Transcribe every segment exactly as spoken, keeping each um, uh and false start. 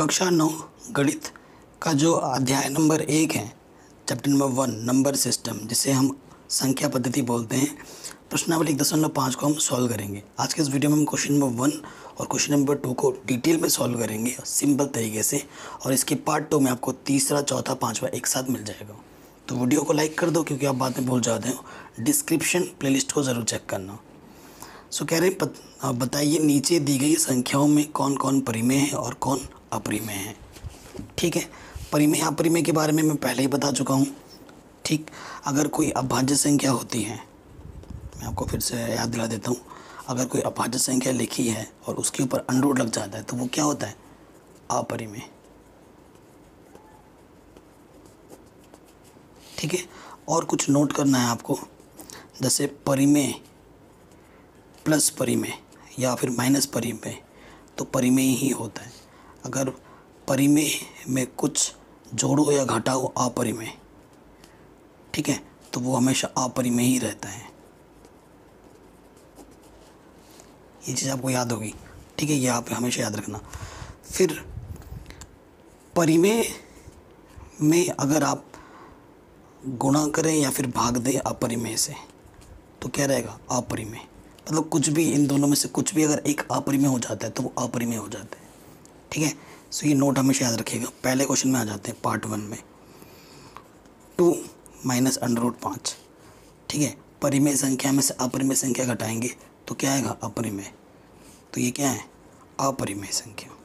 कक्षा नौ गणित का जो अध्याय नंबर एक है, chapter number one number system, जिसे हम संख्या पद्धति बोलते हैं, प्रश्नावली एक दशमलव पाँच को हम सॉल्व करेंगे। आज के इस वीडियो में हम क्वेश्चन नंबर वन और क्वेश्चन नंबर टू को डिटेल में सॉल्व करेंगे सिंपल तरीके से, और इसके पार्ट टू में आपको तीसरा, चौथा, पाँचवा एक साथ मिल जाएगा। तो वीडियो को लाइक कर दो क्योंकि आप बाद में भूल जाते हो। डिस्क्रिप्शन प्लेलिस्ट को ज़रूर चेक करना। सो कह रहे हैं बताइए नीचे दी गई संख्याओं में कौन कौन परिमेय है और कौन अपरिमेय है। ठीक है, परिमेय अपरिमेय के बारे में मैं पहले ही बता चुका हूँ। ठीक, अगर कोई अभाज्य संख्या होती है, मैं आपको फिर से याद दिला देता हूँ, अगर कोई अभाज्य संख्या लिखी है और उसके ऊपर अंडररूट लग जाता है तो वो क्या होता है? अपरिमेय। ठीक है, और कुछ नोट करना है आपको, जैसे परिमेय प्लस परिमेय या फिर माइनस परिमेय तो परिमेय ही होता है। अगर परिमेय में कुछ जोड़ो या घटाओ अपरिमेय, ठीक है, तो वो हमेशा अपरिमेय ही रहता है। ये चीज़ आपको याद होगी। ठीक है, ये आप हमेशा याद रखना। फिर परिमेय में अगर आप गुणा करें या फिर भाग दें अपरिमेय से तो क्या रहेगा? अपरिमेय। मतलब कुछ भी, इन दोनों में से कुछ भी अगर एक अपरिमेय हो जाता है तो वो अपरिमेय हो जाता है। ठीक है, सो ये नोट हमेशा याद रखिएगा। पहले क्वेश्चन में आ जाते हैं, पार्ट वन में, टू माइनस अंडर रूट पाँच। ठीक है, परिमेय संख्या में से अपरिमेय संख्या घटाएंगे तो क्या आएगा? अपरिमेय। तो ये क्या है? अपरिमेय संख्या।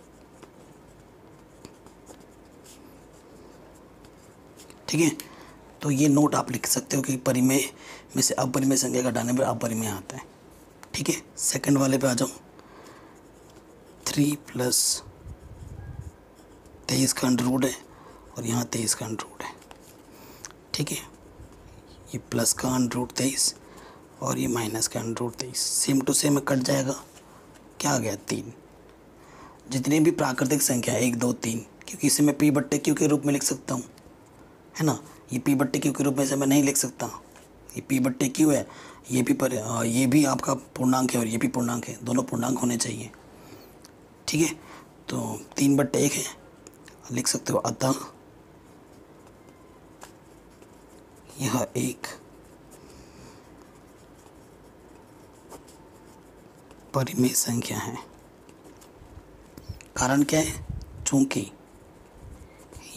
ठीक है, तो ये नोट आप लिख सकते हो कि परिमेय में से अपरिमेय संख्या घटाने पर अपरिमेय आता है। ठीक है, सेकंड वाले पे आ जाओ, थ्री प्लस तेईस का अंडर रूट है और यहाँ तेईस का अंडर रूट है। ठीक है, ये प्लस का अंडर रूट तेईस और ये माइनस का अंडर रूट तेईस, सेम टू सेम कट जाएगा। क्या आ गया? तीन। जितने भी प्राकृतिक संख्या एक, दो, तीन, क्योंकि इसे मैं पी बट्टे क्यू के रूप में लिख सकता हूँ, है ना। ये पी बट्टे क्यू के रूप में से मैं नहीं लिख सकता, ये पी बट्टे क्यू है, ये भी पर ये भी आपका पूर्णांक है और ये भी पूर्णांक है, दोनों पूर्णांक होने चाहिए। ठीक है, तो तीन बट्टे एक है, लिख सकते हो। अतः यह एक परिमेय संख्या है। कारण क्या है? चूंकि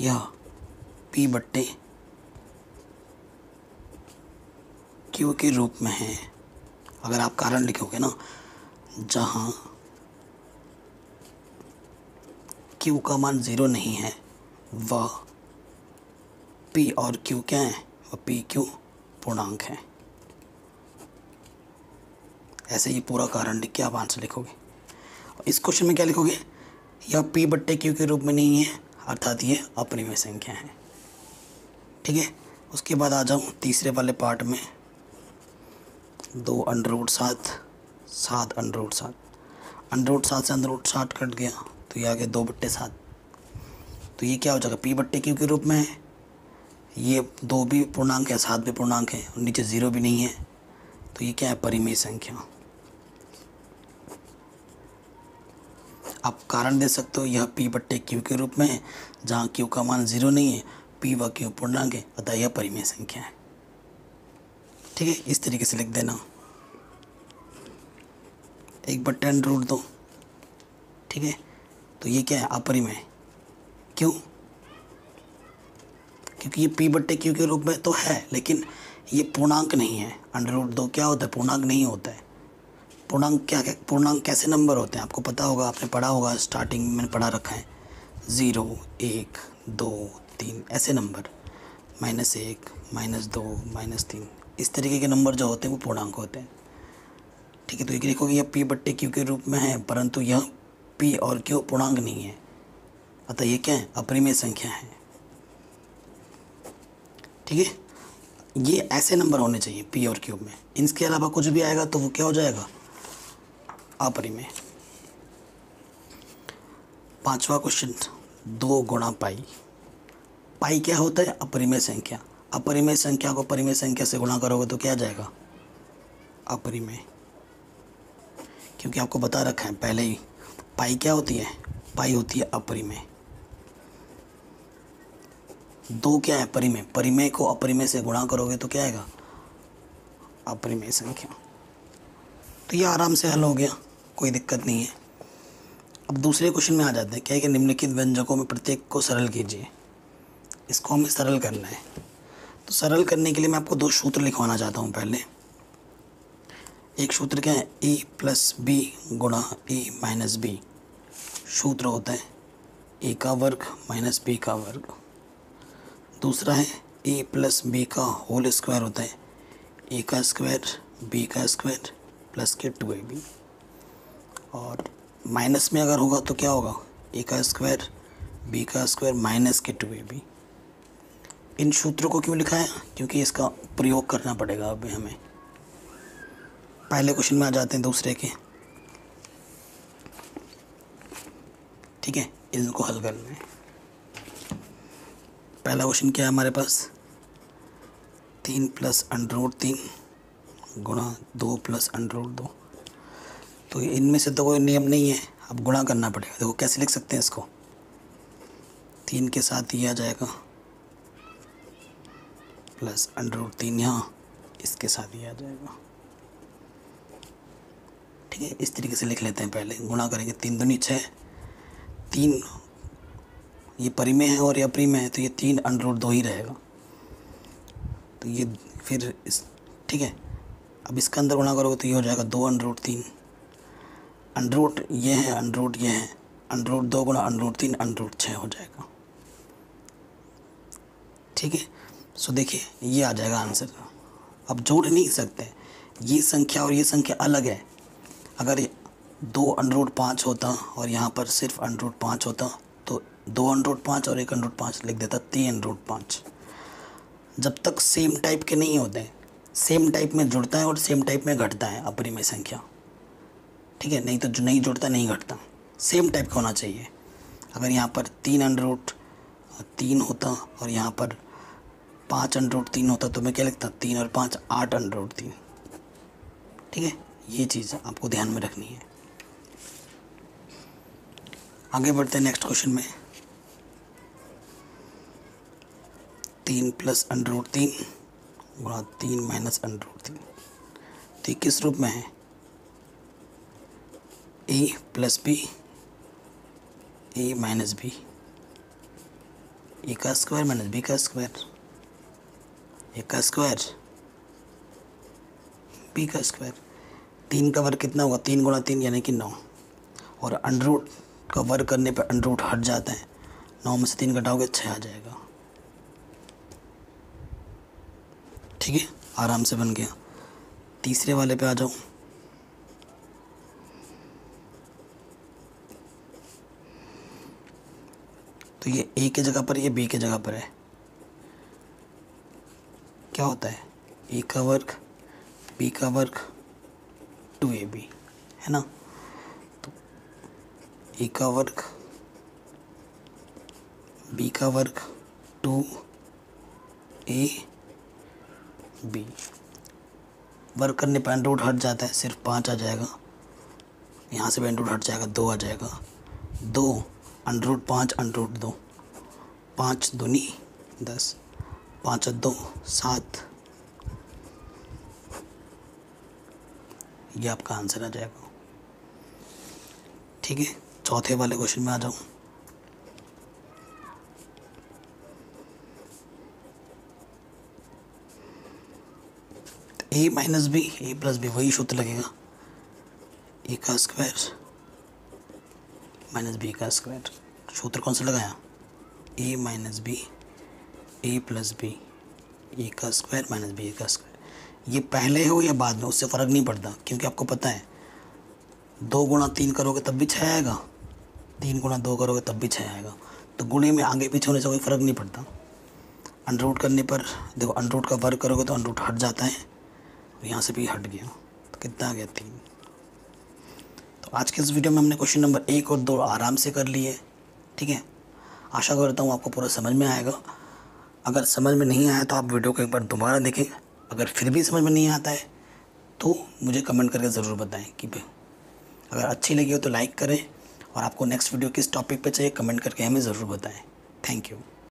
यह पी बट्टे क्यू के रूप में है। अगर आप कारण लिखोगे ना, जहाँ क्यू का मान ज़ीरो नहीं है वह पी और क्यू क्या है? वह पी क्यू पूर्णांक है। ऐसे ही पूरा कारण लिख के आप आंसर लिखोगे। इस क्वेश्चन में क्या लिखोगे? यह पी बट्टे क्यू के रूप में नहीं है, अर्थात ये अपरिमेय संख्या है। ठीक है, उसके बाद आ जाऊँ तीसरे वाले पार्ट में, दो अंडर रूट सात, सात अंडर रूट सात, अंडर रूट सात से अंडर रूट सात कट गया तो ये आ गया दो बट्टे सात। तो ये क्या हो जाएगा? पी बट्टे क्यू के रूप में है, ये दो भी पूर्णांक है, सात भी पूर्णांक है और नीचे ज़ीरो भी नहीं है, तो ये क्या है? परिमेय संख्या। आप कारण दे सकते हो, यह पी बट्टे क्यू के रूप में है, जहाँ क्यू का मान ज़ीरो नहीं है, पी व क्यू पूर्णांक है, अतः यह परिमेय संख्या है। ठीक है, इस तरीके से लिख देना। एक बट्टे अंडर रूट दो, ठीक है, तो ये क्या है? अपरिमेय। क्यों? क्योंकि ये पी बट्टे क्यू के रूप में तो है लेकिन ये पूर्णांक नहीं है। अंडर रूट दो क्या होता है? पूर्णांक नहीं होता है। पूर्णांक क्या क्या पूर्णांक कैसे नंबर होते हैं आपको पता होगा, आपने पढ़ा होगा, स्टार्टिंग में मैंने पढ़ा रखा है, ज़ीरो, एक, दो, तीन, ऐसे नंबर, माइनस एक, माइनस दो, माइनस तीन, इस तरीके के नंबर जो होते हैं वो पूर्णांक होते हैं। ठीक है, तो एक देखोगे यह पी बट्टे क्यू के रूप में है परंतु यह पी और क्यू पूर्णांक नहीं है, अतः यह क्या है? अपरिमेय संख्या है। ठीक है, ये ऐसे नंबर होने चाहिए पी और क्यू में, इनके अलावा कुछ भी आएगा तो वो क्या हो जाएगा? अपरिमेय। पांचवा क्वेश्चन, दो गुणा पाई। पाई क्या होता है? अपरिमेय संख्या। अपरिमेय संख्या को परिमेय संख्या से गुणा करोगे तो क्या जाएगा? अपरिमेय। क्योंकि आपको बता रखा है पहले ही, पाई क्या होती है? पाई होती है अपरिमेय। दो क्या है परिमेय, परिमेय को अपरिमेय से गुणा करोगे तो क्या आएगा अपरिमेय संख्या। तो ये आराम से हल हो गया, कोई दिक्कत नहीं है। अब दूसरे क्वेश्चन में आ जाते हैं, क्या है कि निम्नलिखित व्यंजकों में प्रत्येक को सरल कीजिए। इसको हमें सरल करना है, तो सरल करने के लिए मैं आपको दो सूत्र लिखवाना चाहता हूँ। पहले एक सूत्र क्या है, e प्लस बी गुणा e माइनस बी। सूत्र होता है e का वर्ग माइनस बी का वर्ग। दूसरा है e प्लस बी का होल स्क्वायर, होता है e का स्क्वायर b का स्क्वायर प्लस के टू ए बी। और माइनस में अगर होगा तो क्या होगा, e का स्क्वायर b का स्क्वायर माइनस के टू ए बी। इन सूत्रों को क्यों लिखाया, क्योंकि इसका प्रयोग करना पड़ेगा अभी हमें। पहले क्वेश्चन में आ जाते हैं दूसरे के, ठीक है, इनको हल करना है। पहला क्वेश्चन क्या है हमारे पास, तीन प्लस अंडर रूट तीन गुणा दो प्लस अंडर रूट दो। तो इनमें से तो कोई नियम नहीं है, अब गुणा करना पड़ेगा। देखो कैसे लिख सकते हैं इसको, तीन के साथ ही आ जाएगा प्लस अंडर रूट तीन यहाँ इसके साथ ही आ जाएगा, ठीक है। इस तरीके से लिख लेते हैं, पहले गुणा करेंगे। तीन दूनी छः, तीन ये परिमेय है और ये अपरिमेय है, तो ये तीन अंडर रूट दो ही रहेगा। तो ये फिर इस, ठीक है, अब इसका अंदर गुणा करोगे तो ये हो जाएगा दो अंडर रूट तीन। अंडर रूट ये है, अंडर रूट ये है, अंडर रूट दो गुणा अंडर रूट तीन अंडर रूट छः हो जाएगा, ठीक है। सो देखिए ये आ जाएगा आंसर। अब जोड़ नहीं सकते, ये संख्या और ये संख्या अलग है। अगर दो अंडर रूट पाँच होता और यहाँ पर सिर्फ अंडर रूट पाँच होता तो दो अंडर रूट पाँच और एक अंडर रूट पाँच लिख देता, तीन अंडर रूट पाँच। जब तक सेम टाइप के नहीं होते, सेम टाइप में जुड़ता है और सेम टाइप में घटता है अपरिमेय संख्या, ठीक है। नहीं तो जो नहीं जुड़ता नहीं घटता, सेम टाइप का होना चाहिए। अगर यहाँ पर तीन अंडर रूट तीन होता और यहाँ पर पाँच अंडर रूट तीन होता तो मैं क्या लिखता, तीन और पाँच आठ अंडर रूट तीन, ठीक है। ये चीज़ आपको ध्यान में रखनी है। आगे बढ़ते हैं नेक्स्ट क्वेश्चन में, तीन प्लस अंडर रूट तीन गुणा तीन माइनस अंडर रूट तीन। तो किस रूप में है, A plus B A minus B, A का स्क्वायर माइनस बी का स्क्वायर, ए का स्क्वायर बी का स्क्वायर। तीन का वर्ग कितना होगा, तीन गुणा तीन यानी कि नौ, और अंडर रूट का वर्ग करने पर अंडर रूट हट जाता है। नौ में से तीन घटाओगे छः आ जाएगा, ठीक है, आराम से बन गया। तीसरे वाले पे आ जाओ, तो ये ए की जगह पर ये बी की जगह पर है, क्या होता है ए का वर्ग बी का वर्ग टू ए बी, है ना। तो ए का वर्ग बी का वर्ग टू ए बी, वर्ग करने पर अंडर रूट हट जाता है, सिर्फ पाँच आ जाएगा। यहाँ से भी अंडर रूट हट जाएगा, दो आ जाएगा, दो अंडर रूट पाँच अंडर रूट दो, पाँच दूनी दस, पाँच दो सात, ये आपका आंसर आ जाएगा, ठीक है। चौथे वाले क्वेश्चन में आ जाओ, A minus B A plus B, वही सूत्र लगेगा, ए का स्क्वायर माइनस बी का स्क्वायर। सूत्र कौन सा लगाया, A minus B A plus B A का स्क्वायर माइनस बी ए का स्क्वायर। ये पहले हो या बाद में उससे फ़र्क नहीं पड़ता, क्योंकि आपको पता है दो गुणा तीन करोगे तब भी छः आएगा, तीन गुणा दो करोगे तब भी छः आएगा। तो गुणे में आगे पीछे होने से कोई फ़र्क नहीं पड़ता। अंडर रूट करने पर देखो, अंडर रूट का वर्ग करोगे तो अंडर रूट हट जाता है, यहाँ से भी हट गया, तो कितना आ गया तीन। तो आज के इस वीडियो में हमने क्वेश्चन नंबर एक और दो आराम से कर लिए, ठीक है। आशा करता हूँ आपको पूरा समझ में आएगा। अगर समझ में नहीं आया तो आप वीडियो को एक बार दोबारा देखें। अगर फिर भी समझ में नहीं आता है तो मुझे कमेंट करके ज़रूर बताएं कि भाई, अगर अच्छी लगी हो तो लाइक करें, और आपको नेक्स्ट वीडियो किस टॉपिक पे चाहिए कमेंट करके हमें ज़रूर बताएं। Thank you.